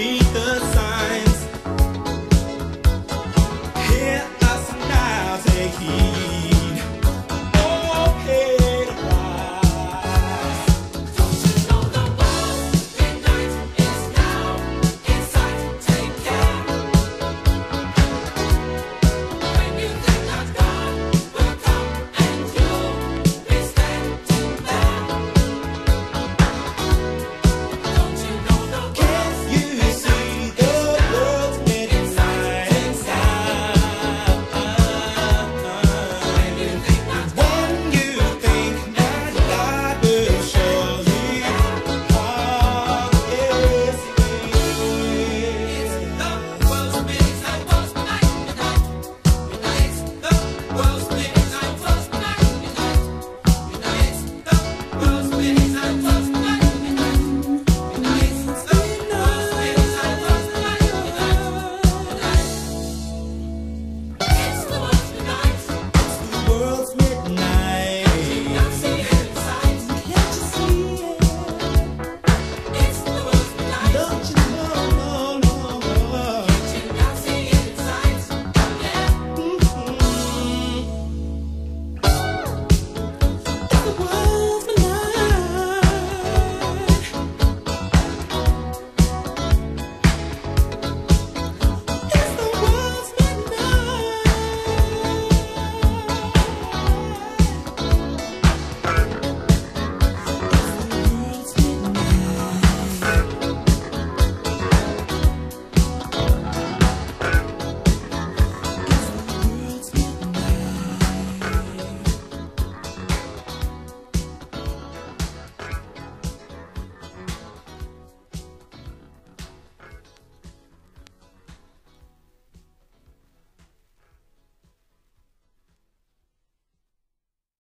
read the